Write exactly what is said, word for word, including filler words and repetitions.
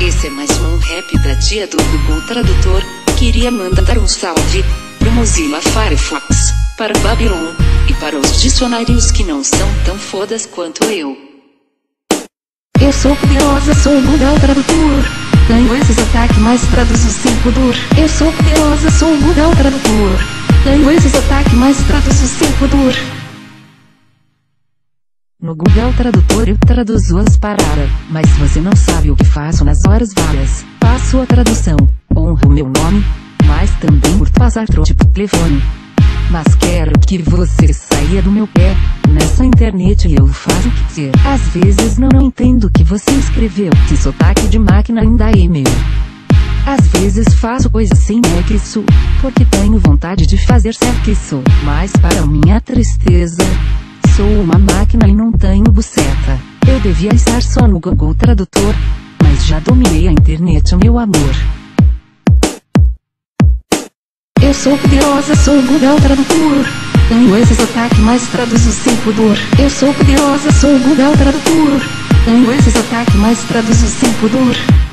Esse é mais um rap da tia do Google Tradutor. Queria mandar um salve pro Mozilla Firefox, para Babylon e para os dicionários que não são tão fodas quanto eu. Eu sou poderosa, sou o Google Tradutor. Ganho esses ataques, mas traduzo sem pudor. Eu sou poderosa, sou o Google Tradutor. Ganho esses ataques, mas traduzo sem pudor. No Google Tradutor eu traduzo as paradas, mas você não sabe o que faço nas horas vagas. Faço a tradução, honro meu nome, mas também por passar trote por telefone. Mas quero que você saia do meu pé. Nessa internet eu faço o que quiser. Às vezes não, não entendo o que você escreveu. Que sotaque de máquina ainda é meu. Às vezes faço coisas sem nexo, porque tenho vontade de fazer sexo. Mas para minha tristeza, sou uma máquina e não tenho buceta. Eu devia estar só no Google Tradutor, mas já dominei a internet, meu amor. Eu sou poderosa, sou o Google Tradutor. Ganho esses ataques, mas traduzo sem pudor. Eu sou poderosa, sou o Google Tradutor. Ganho esses ataques, mas traduzo sem pudor.